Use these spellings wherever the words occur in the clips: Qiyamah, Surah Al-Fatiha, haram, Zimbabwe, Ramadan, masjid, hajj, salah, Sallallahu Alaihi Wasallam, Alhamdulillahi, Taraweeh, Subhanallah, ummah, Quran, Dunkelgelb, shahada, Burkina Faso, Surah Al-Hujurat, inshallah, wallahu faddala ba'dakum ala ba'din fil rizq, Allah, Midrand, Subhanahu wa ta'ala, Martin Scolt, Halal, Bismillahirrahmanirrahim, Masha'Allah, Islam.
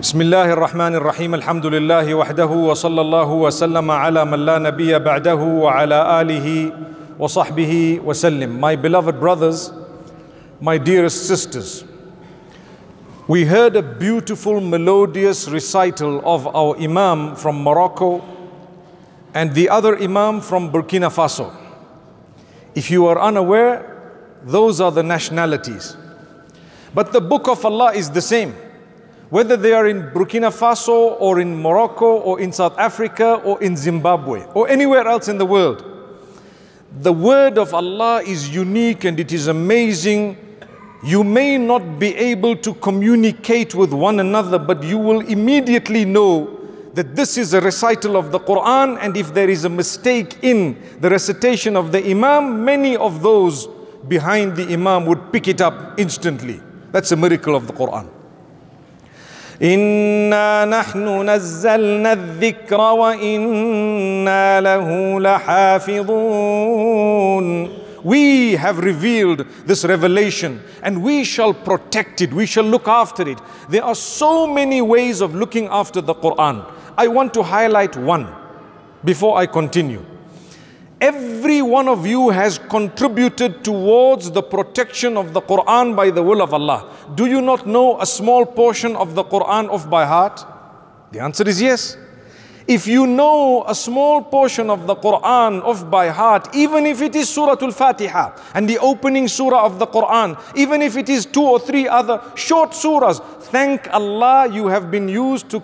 Bismillahirrahmanirrahim. Alhamdulillahi wahdahu wa sallallahu wa sallam ala man la nabiyya ba'dahu wa ala alihi wa sahbihi wa sallim. My beloved brothers, my dearest sisters, we heard a beautiful melodious recital of our Imam from Morocco and the other Imam from Burkina Faso. If you are unaware, those are the nationalities. But the book of Allah is the same. Whether they are in Burkina Faso or in Morocco or in South Africa or in Zimbabwe or anywhere else in the world, the word of Allah is unique and it is amazing. You may not be able to communicate with one another, but you will immediately know that this is a recital of the Quran, and if there is a mistake in the recitation of the Imam, many of those behind the Imam would pick it up instantly. That's a miracle of the Quran. إِنَّا نَحْنُ نَزَّلْنَا الذِّكْرَ وَإِنَّا لَهُ لَحَافِظُونَ. We have revealed this revelation and we shall protect it, we shall look after it. There are so many ways of looking after the Quran. I want to highlight one before I continue. Every one of you has contributed towards the protection of the Quran by the will of Allah. Do you not know a small portion of the Quran off by heart? The answer is yes. If you know a small portion of the Quran off by heart, even if it is Surah Al-Fatiha and the opening surah of the Quran, even if it is 2 or 3 other short surahs, thank Allah you have been used to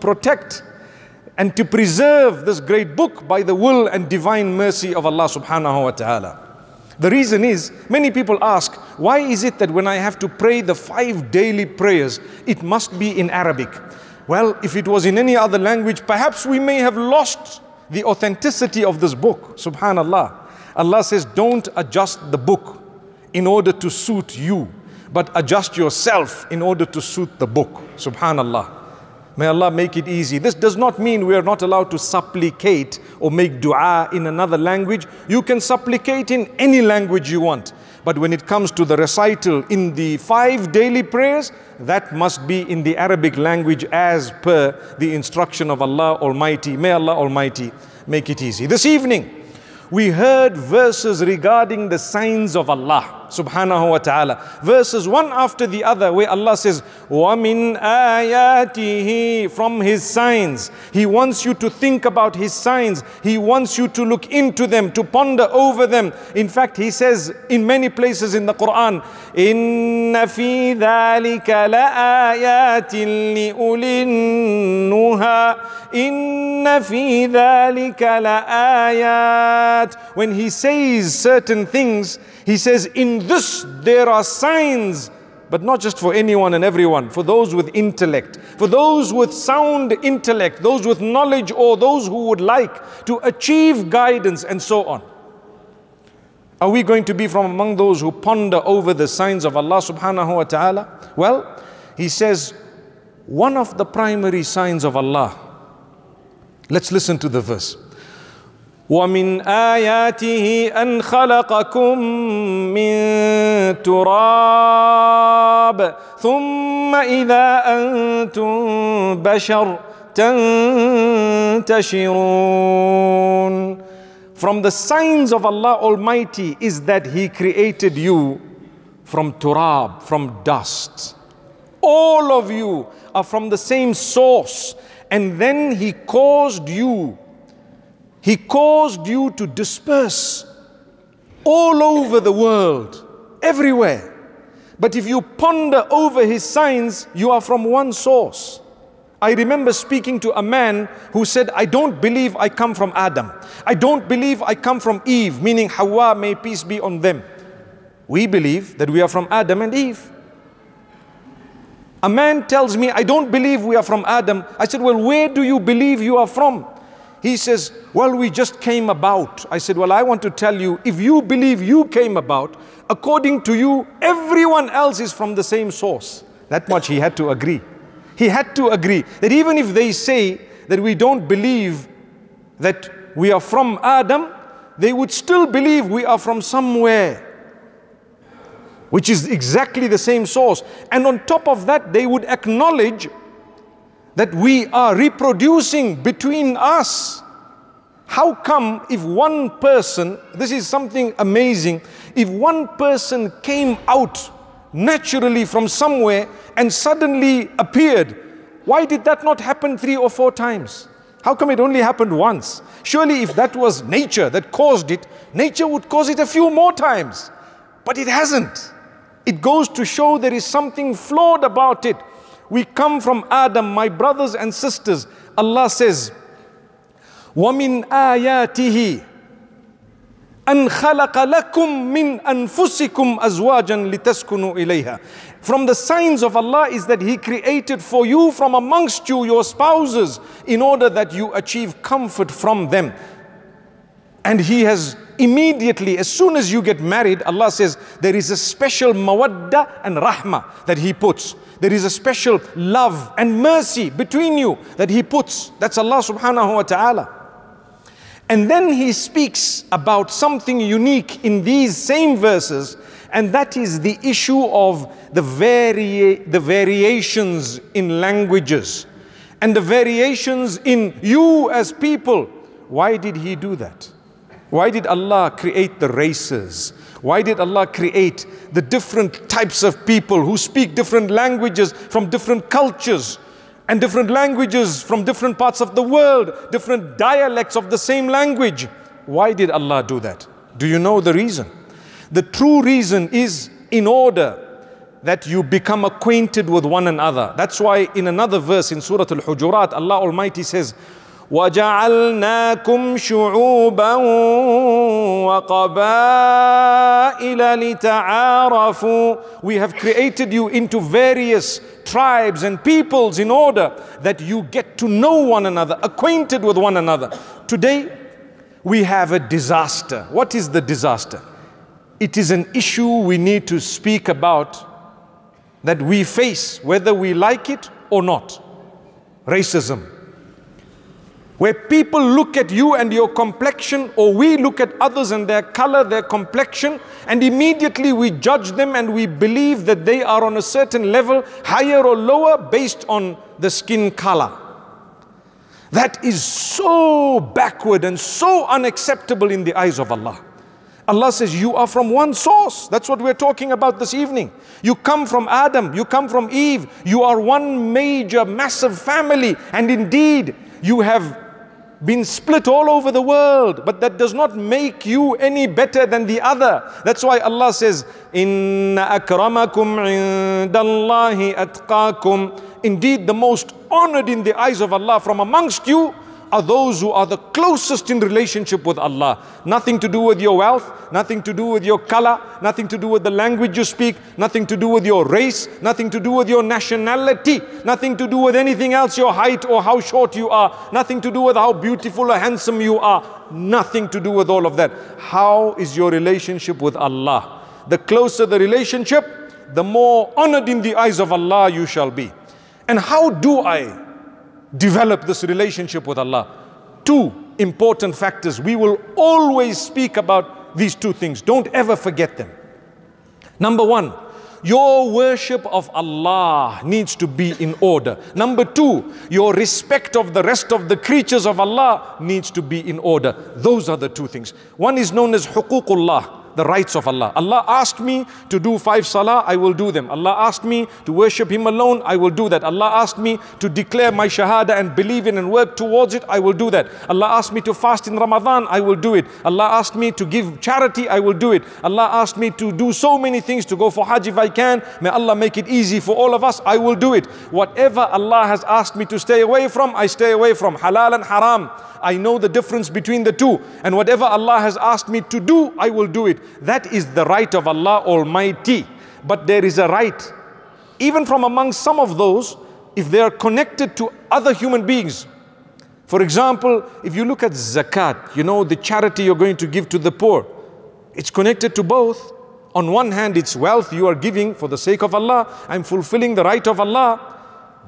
protect and to preserve this great book by the will and divine mercy of Allah subhanahu wa ta'ala. The reason is, many people ask, why is it that when I have to pray the 5 daily prayers, it must be in Arabic? Well, if it was in any other language, perhaps we may have lost the authenticity of this book. Subhanallah. Allah says, don't adjust the book in order to suit you, but adjust yourself in order to suit the book. Subhanallah. May Allah make it easy. This does not mean we are not allowed to supplicate or make dua in another language. You can supplicate in any language you want. But when it comes to the recital in the 5 daily prayers, that must be in the Arabic language as per the instruction of Allah Almighty. May Allah Almighty make it easy. This evening, we heard verses regarding the signs of Allah subhanahu wa ta'ala. Verses one after the other where Allah says, وَمِنْ آيَاتِهِ, from His signs. He wants you to think about His signs. He wants you to look into them, to ponder over them. In fact, He says in many places in the Quran, إِنَّ فِي ذَلِكَ لَآيَاتٍ لِأُولِنُّهَا إِنَّ فِي ذَلِكَ لَآيَاتٍ. When He says certain things, He says, in this there are signs, but not just for anyone and everyone, for those with intellect, for those with sound intellect, those with knowledge, or those who would like to achieve guidance, and so on. Are we going to be from among those who ponder over the signs of Allah subhanahu wa ta'ala? Well, He says, one of the primary signs of Allah. Let's listen to the verse. وَمِنْ آيَاتِهِ أَنْ خَلَقَكُمْ مِنْ تُرَابٍ ثُمَّ إِذَا أَنْتُمْ بَشَرٌ تَنْتَشِرُونَ. From the signs of Allah Almighty is that He created you from turab, from dust. All of you are from the same source, and then He caused you to disperse all over the world, everywhere. But if you ponder over His signs, you are from one source. I remember speaking to a man who said, I don't believe I come from Adam. I don't believe I come from Eve, meaning Hawa, may peace be on them. We believe that we are from Adam and Eve. A man tells me, I don't believe we are from Adam. I said, well, where do you believe you are from? He says, well, we just came about. I said, well, I want to tell you, if you believe you came about, according to you, everyone else is from the same source. That much he had to agree. He had to agree that even if they say that we don't believe that we are from Adam, they would still believe we are from somewhere, which is exactly the same source. And on top of that, they would acknowledge that we are reproducing between us. How come if one person, this is something amazing, if one person came out naturally from somewhere and suddenly appeared, why did that not happen 3 or 4 times? How come it only happened once? Surely if that was nature that caused it, nature would cause it a few more times. But it hasn't. It goes to show there is something flawed about it. We come from Adam, my brothers and sisters. Allah says, وَمِنْ آيَاتِهِ أَنْ خَلَقَ لَكُمْ مِنْ أَنفُسِكُمْ أَزْوَاجًا لِتَسْكُنُوا إِلَيْهَا. From the signs of Allah is that He created for you from amongst you your spouses in order that you achieve comfort from them. And He has immediately, as soon as you get married, Allah says there is a special mawadda and rahmah that He puts. There is a special love and mercy between you that He puts. That's Allah subhanahu wa ta'ala. And then He speaks about something unique in these same verses, and that is the issue of the variations in languages and the variations in you as people. Why did He do that? Why did Allah create the races? Why did Allah create the different types of people who speak different languages from different cultures and different languages from different parts of the world, different dialects of the same language? Why did Allah do that? Do you know the reason? The true reason is in order that you become acquainted with one another. That's why in another verse in Surah Al-Hujurat, Allah Almighty says, وَجَعَلْنَاكُمْ شُعُوبًا وَقَبَائِلَ لِتَعَارَفُوا. We have created you into various tribes and peoples in order that you get to know one another, acquainted with one another. Today, we have a disaster. What is the disaster? It is an issue we need to speak about, that we face, whether we like it or not. Racism. Where people look at you and your complexion, or we look at others and their color, their complexion, and immediately we judge them and we believe that they are on a certain level, higher or lower, based on the skin color. That is so backward and so unacceptable in the eyes of Allah. Allah says you are from one source. That's what we're talking about this evening. You come from Adam, you come from Eve. You are one major, massive family. And indeed, you have been split all over the world, but that does not make you any better than the other. That's why Allah says, Inna akramakum indallahi atqakum. Indeed, the most honored in the eyes of Allah from amongst you are those who are the closest in relationship with Allah. Nothing to do with your wealth, nothing to do with your color, nothing to do with the language you speak, nothing to do with your race, nothing to do with your nationality, nothing to do with anything else, your height or how short you are, nothing to do with how beautiful or handsome you are, nothing to do with all of that. How is your relationship with Allah? The closer the relationship, the more honored in the eyes of Allah you shall be. And how do I develop this relationship with Allah? 2 important factors. We will always speak about these 2 things. Don't ever forget them. Number 1, your worship of Allah needs to be in order. Number 2, your respect of the rest of the creatures of Allah needs to be in order. Those are the 2 things. One is known as huququllah, the rights of Allah. Allah asked me to do 5 salah, I will do them. Allah asked me to worship Him alone, I will do that. Allah asked me to declare my shahada and believe in and work towards it, I will do that. Allah asked me to fast in Ramadan, I will do it. Allah asked me to give charity, I will do it. Allah asked me to do so many things, to go for hajj if I can. May Allah make it easy for all of us, I will do it. Whatever Allah has asked me to stay away from, I stay away from. Halal and haram, I know the difference between the 2. And whatever Allah has asked me to do, I will do it. That is the right of Allah Almighty. But there is a right, even from among some of those, if they are connected to other human beings. For example, if you look at zakat, you know, the charity you're going to give to the poor, it's connected to both. On one hand, it's wealth you are giving for the sake of Allah. I'm fulfilling the right of Allah.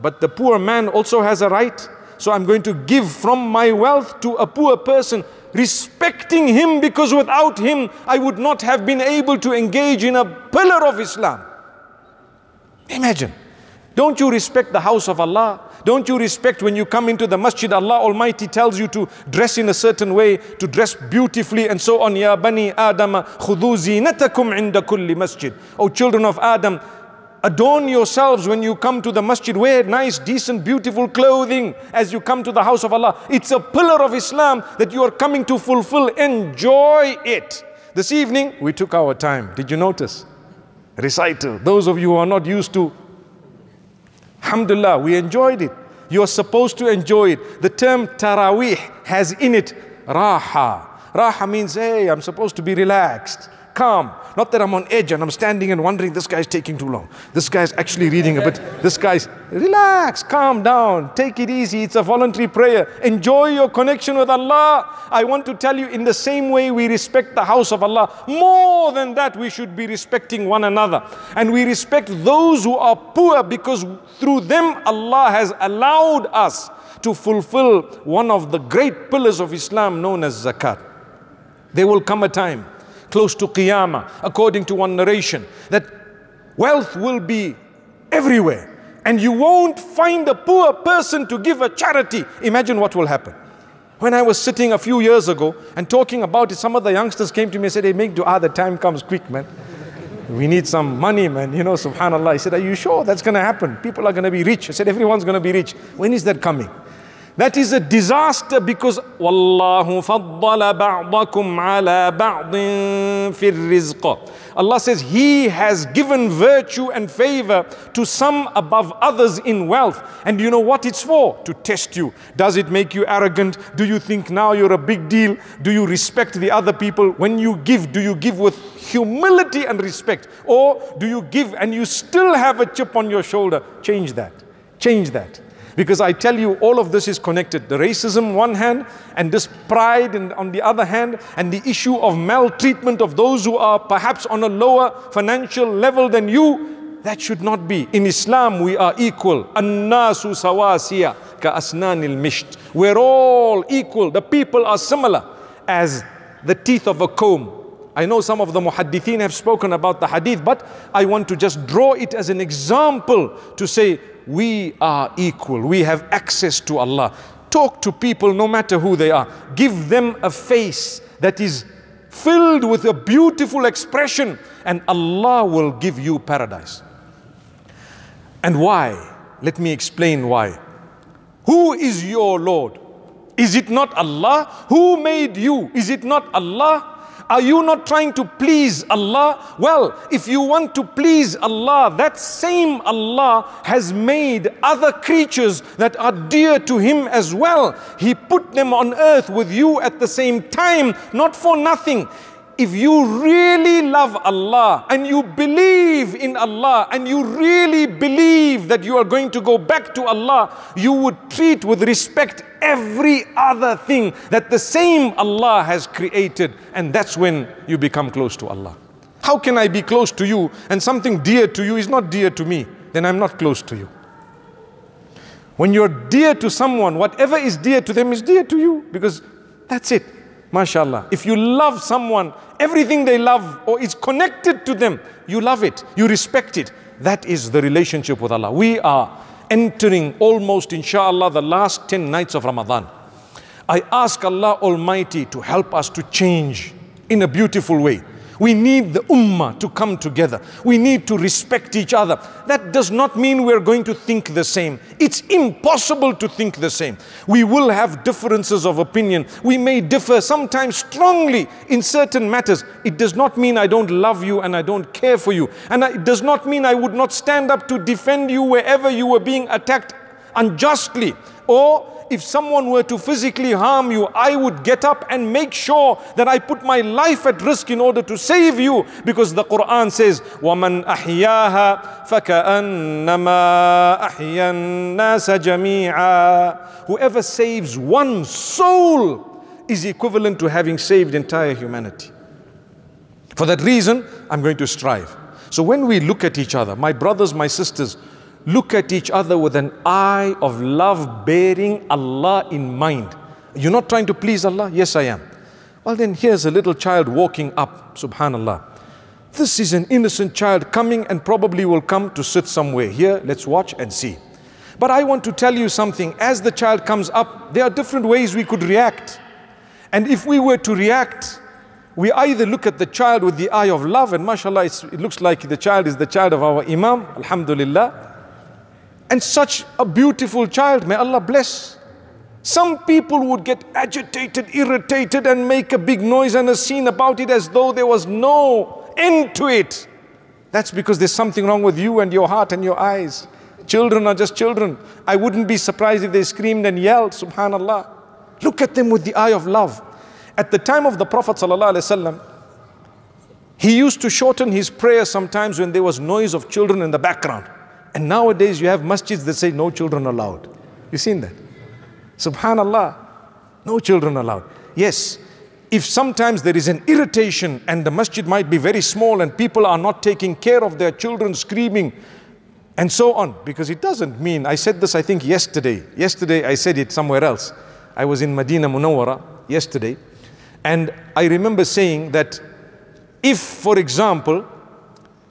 But the poor man also has a right. So I'm going to give from my wealth to a poor person, respecting him, because without him, I would not have been able to engage in a pillar of Islam. Imagine, Don't you respect the house of Allah? Don't you respect when you come into the masjid, Allah Almighty tells you to dress in a certain way, to dress beautifully and so on. Ya bani Adama, khudhu zinatakum inda kulli masjid. O children of Adam, adorn yourselves when you come to the masjid. Wear nice, decent, beautiful clothing as you come to the house of Allah. It's a pillar of Islam that you are coming to fulfill. Enjoy it. This evening, we took our time. Did you notice? Recital. Those of you who are not used to, alhamdulillah, we enjoyed it. You are supposed to enjoy it. The term Taraweeh has in it Raha. Raha means, hey, I'm supposed to be relaxed, calm. Not that I'm on edge and I'm standing and wondering, this guy's taking too long. This guy's actually reading a bit. This guy's, relax, calm down, take it easy. It's a voluntary prayer. Enjoy your connection with Allah. I want to tell you, in the same way we respect the house of Allah, more than that, we should be respecting one another. And we respect those who are poor because through them, Allah has allowed us to fulfill one of the great pillars of Islam known as zakat. There will come a time close to Qiyamah, according to one narration, that wealth will be everywhere and you won't find a poor person to give a charity. Imagine what will happen. When I was sitting a few years ago and talking about it, some of the youngsters came to me and said, hey, make dua, the time comes quick, man. We need some money, man. You know, subhanallah. I said, are you sure that's going to happen? People are going to be rich. I said, everyone's going to be rich. When is that coming? That is a disaster because wallahu faddala ba'dakum ala ba'din fil rizq. Allah says He has given virtue and favor to some above others in wealth. And you know what it's for? To test you. Does it make you arrogant? Do you think now you're a big deal? Do you respect the other people? When you give, do you give with humility and respect? Or do you give and you still have a chip on your shoulder? Change that. Change that. Because I tell you, all of this is connected. The racism on one hand, and this pride on the other hand, and the issue of maltreatment of those who are perhaps on a lower financial level than you, that should not be. In Islam, we are equal. An-nasu sawasiya ka asnanil misht. We're all equal. The people are similar as the teeth of a comb. I know some of the muhaddithin have spoken about the hadith, but I want to just draw it as an example to say, we are equal. We have access to Allah. Talk to people no matter who they are. Give them a face that is filled with a beautiful expression and Allah will give you paradise. And why? Let me explain why. Who is your Lord? Is it not Allah? Who made you? Is it not Allah? Are you not trying to please Allah? Well, if you want to please Allah, that same Allah has made other creatures that are dear to Him as well. He put them on earth with you at the same time, not for nothing. If you really love Allah and you believe in Allah and you really believe that you are going to go back to Allah, you would treat with respect every other thing that the same Allah has created, and that's when you become close to Allah. How can I be close to you and something dear to you is not dear to me? Then I'm not close to you. When you're dear to someone, whatever is dear to them is dear to you because that's it. Masha'Allah. If you love someone, everything they love or is connected to them, you love it, you respect it. That is the relationship with Allah. We are entering almost, inshallah, the last 10 nights of Ramadan. I ask Allah Almighty to help us to change in a beautiful way. We need the ummah to come together. We need to respect each other. That does not mean we're going to think the same. It's impossible to think the same. We will have differences of opinion. We may differ sometimes strongly in certain matters. It does not mean I don't love you and I don't care for you. And it does not mean I would not stand up to defend you wherever you were being attacked unjustly. Or if someone were to physically harm you, I would get up and make sure that I put my life at risk in order to save you. Because the Quran says, وَمَنْ أَحْيَاهَا فَكَأَنَّمَا أَحْيَا النَّاسَ جَمِيعًا. Whoever saves one soul is equivalent to having saved entire humanity. For that reason, I'm going to strive. So when we look at each other, my brothers, my sisters, look at each other with an eye of love, bearing Allah in mind. You're not trying to please Allah? Yes, I am. Well, then here's a little child walking up, subhanallah. This is an innocent child coming and probably will come to sit somewhere here. Let's watch and see. But I want to tell you something. As the child comes up, there are different ways we could react. And if we were to react, we either look at the child with the eye of love, and mashallah, it looks like the child is the child of our Imam, alhamdulillah. And such a beautiful child, may Allah bless. Some people would get agitated, irritated, and make a big noise and a scene about it as though there was no end to it. That's because there's something wrong with you and your heart and your eyes. Children are just children. I wouldn't be surprised if they screamed and yelled, subhanallah. Look at them with the eye of love. At the time of the Prophet Sallallahu Alaihi Wasallam, he used to shorten his prayer sometimes when there was noise of children in the background. And nowadays you have masjids that say no children allowed. You seen that? Subhanallah, no children allowed. Yes, if sometimes there is an irritation and the masjid might be very small and people are not taking care of their children screaming and so on, because it doesn't mean, I said this I think yesterday. Yesterday I said it somewhere else. I was in Medina Munawwara yesterday. And I remember saying that if, for example,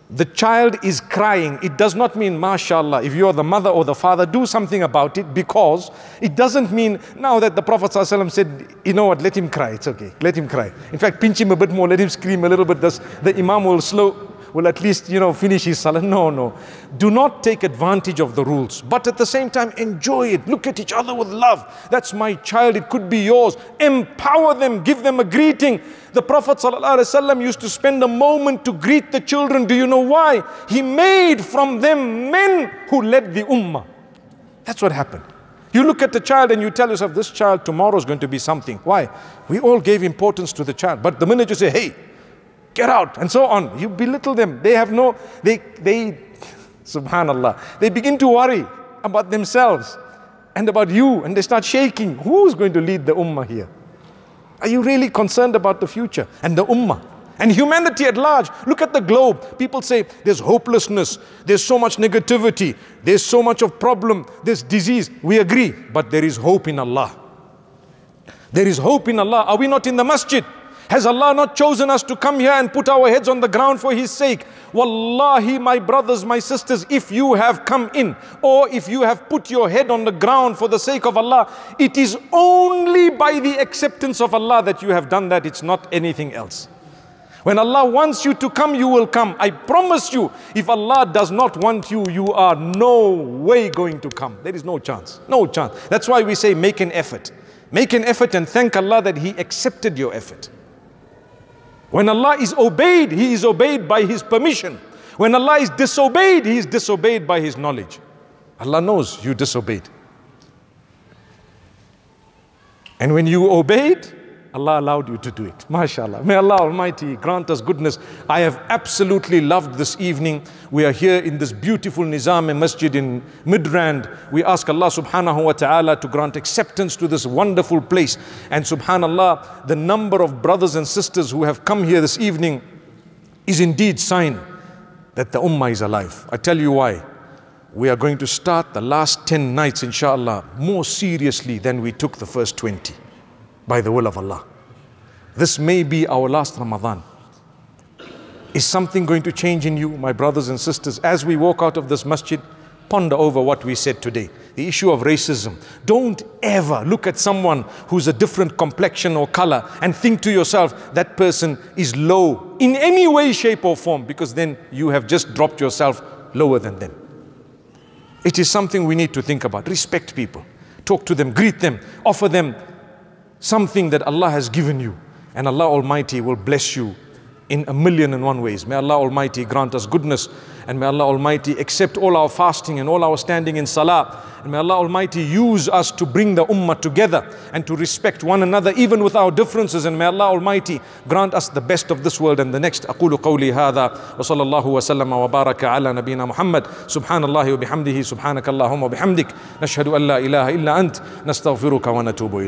the child is crying, it does not mean, Masha'Allah, if you are the mother or the father, do something about it, because it doesn't mean, now that the Prophet ﷺ said, you know what, let him cry, it's okay, let him cry. In fact, pinch him a bit more, let him scream a little bit, the Imam will at least, you know, finish his salah. No, no. Do not take advantage of the rules, but at the same time, enjoy it. Look at each other with love. That's my child. It could be yours. Empower them. Give them a greeting. The Prophet ﷺ used to spend a moment to greet the children. Do you know why? He made from them men who led the ummah. That's what happened. You look at the child and you tell yourself, this child tomorrow is going to be something. Why? We all gave importance to the child. But the minute you say, hey, get out, and so on, you belittle them. They have no, subhanallah, they begin to worry about themselves and about you, and they start shaking. Who's going to lead the ummah here? Are you really concerned about the future and the ummah and humanity at large? Look at the globe. People say there's hopelessness, there's so much negativity, there's so much of problem, there's disease. We agree, but there is hope in Allah. There is hope in Allah. Are we not in the masjid? Has Allah not chosen us to come here and put our heads on the ground for His sake? Wallahi, my brothers, my sisters, if you have come in or if you have put your head on the ground for the sake of Allah, it is only by the acceptance of Allah that you have done that. It's not anything else. When Allah wants you to come, you will come. I promise you, if Allah does not want you, you are no way going to come. There is no chance. No chance. That's why we say make an effort. Make an effort and thank Allah that He accepted your effort. When Allah is obeyed, He is obeyed by His permission. When Allah is disobeyed, He is disobeyed by His knowledge. Allah knows you disobeyed. And when you obeyed, Allah allowed you to do it. MashaAllah. May Allah Almighty grant us goodness. I have absolutely loved this evening. We are here in this beautiful Nizam Masjid in Midrand. We ask Allah subhanahu wa ta'ala to grant acceptance to this wonderful place. And subhanallah, the number of brothers and sisters who have come here this evening is indeed a sign that the ummah is alive. I tell you why. We are going to start the last 10 nights, inshallah, more seriously than we took the first 20. By the will of Allah. This may be our last Ramadan. Is something going to change in you, my brothers and sisters? As we walk out of this masjid, ponder over what we said today. The issue of racism. Don't ever look at someone who's a different complexion or color and think to yourself, that person is low in any way, shape or form, because then you have just dropped yourself lower than them. It is something we need to think about. Respect people. Talk to them, greet them, offer them something that Allah has given you, and Allah Almighty will bless you in a million and one ways. May Allah Almighty grant us goodness, and may Allah Almighty accept all our fasting and all our standing in salah, and may Allah Almighty use us to bring the ummah together and to respect one another even with our differences, and may Allah Almighty grant us the best of this world and the next. أقول قولي هذا وصلى الله وسلم وبارك على نبينا محمد سبحان الله وبحمده سبحانك اللهم وبحمدك نشهد أن لا إله إلا أنت نستغفرك ونتوب إليك.